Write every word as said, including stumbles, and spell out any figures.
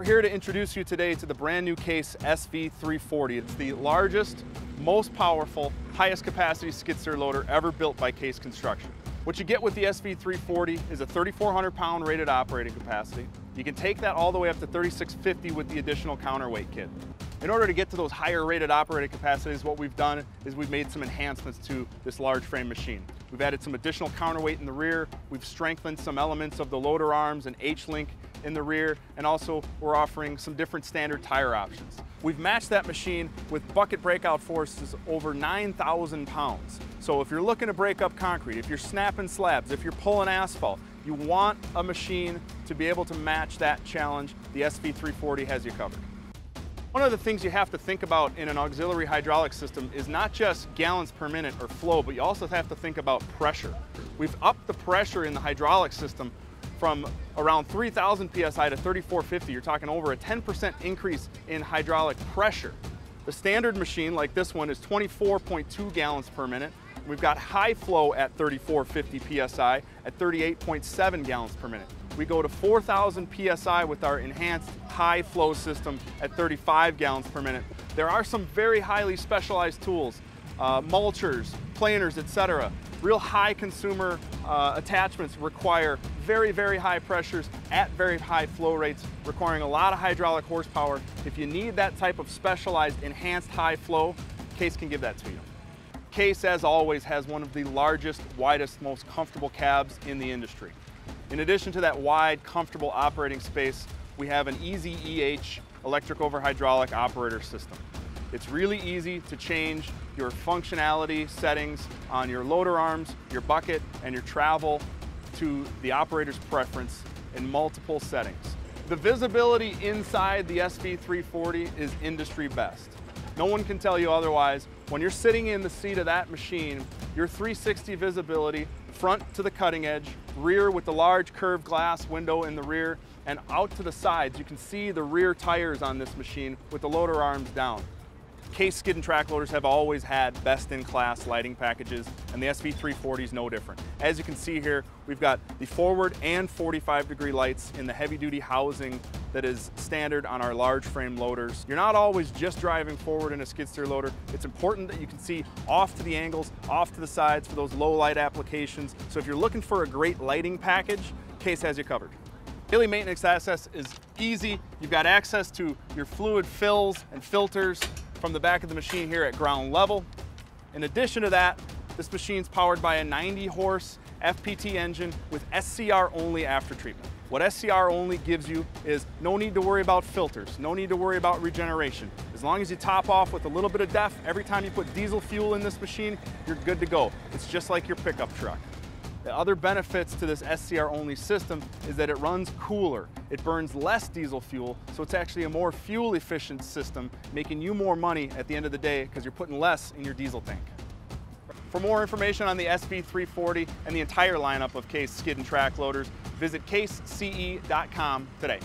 We're here to introduce you today to the brand new Case S V three forty. It's the largest, most powerful, highest capacity skid steer loader ever built by Case Construction. What you get with the S V three forty is a thirty-four hundred pound rated operating capacity. You can take that all the way up to thirty-six fifty with the additional counterweight kit. In order to get to those higher rated operating capacities, what we've done is we've made some enhancements to this large frame machine. We've added some additional counterweight in the rear. We've strengthened some elements of the loader arms and H-Link in the rear, and also we're offering some different standard tire options. We've matched that machine with bucket breakout forces over nine thousand pounds. So if you're looking to break up concrete, if you're snapping slabs, if you're pulling asphalt, you want a machine to be able to match that challenge. The S V three forty has you covered. One of the things you have to think about in an auxiliary hydraulic system is not just gallons per minute or flow, but you also have to think about pressure. We've upped the pressure in the hydraulic system from around three thousand P S I to thirty-four fifty, you're talking over a ten percent increase in hydraulic pressure. The standard machine, like this one, is twenty-four point two gallons per minute. We've got high flow at thirty-four fifty P S I at thirty-eight point seven gallons per minute. We go to four thousand P S I with our enhanced high flow system at thirty-five gallons per minute. There are some very highly specialized tools, uh, mulchers, planers, et cetera. Real high consumer uh, attachments require very, very high pressures at very high flow rates, requiring a lot of hydraulic horsepower. If you need that type of specialized enhanced high flow, Case can give that to you. Case, as always, has one of the largest, widest, most comfortable cabs in the industry. In addition to that wide, comfortable operating space, we have an E Z E H, electric over hydraulic operator system. It's really easy to change your functionality settings on your loader arms, your bucket, and your travel to the operator's preference in multiple settings. The visibility inside the S V three forty is industry best. No one can tell you otherwise. When you're sitting in the seat of that machine, your three sixty visibility, front to the cutting edge, rear with the large curved glass window in the rear, and out to the sides, you can see the rear tires on this machine with the loader arms down. Case skid and track loaders have always had best-in-class lighting packages, and the S V three forty is no different. As you can see here, we've got the forward and forty-five degree lights in the heavy-duty housing that is standard on our large frame loaders. You're not always just driving forward in a skid steer loader. It's important that you can see off to the angles, off to the sides for those low-light applications. So if you're looking for a great lighting package, Case has you covered. Daily maintenance access is easy. You've got access to your fluid fills and filters from the back of the machine here at ground level. In addition to that, this machine's powered by a ninety horse F P T engine with S C R only after treatment. What S C R only gives you is no need to worry about filters, no need to worry about regeneration. As long as you top off with a little bit of D E F, every time you put diesel fuel in this machine, you're good to go. It's just like your pickup truck. The other benefits to this S C R only system is that it runs cooler. It burns less diesel fuel, so it's actually a more fuel efficient system, making you more money at the end of the day because you're putting less in your diesel tank. For more information on the S V three forty and the entire lineup of Case skid and track loaders, visit casece dot com today.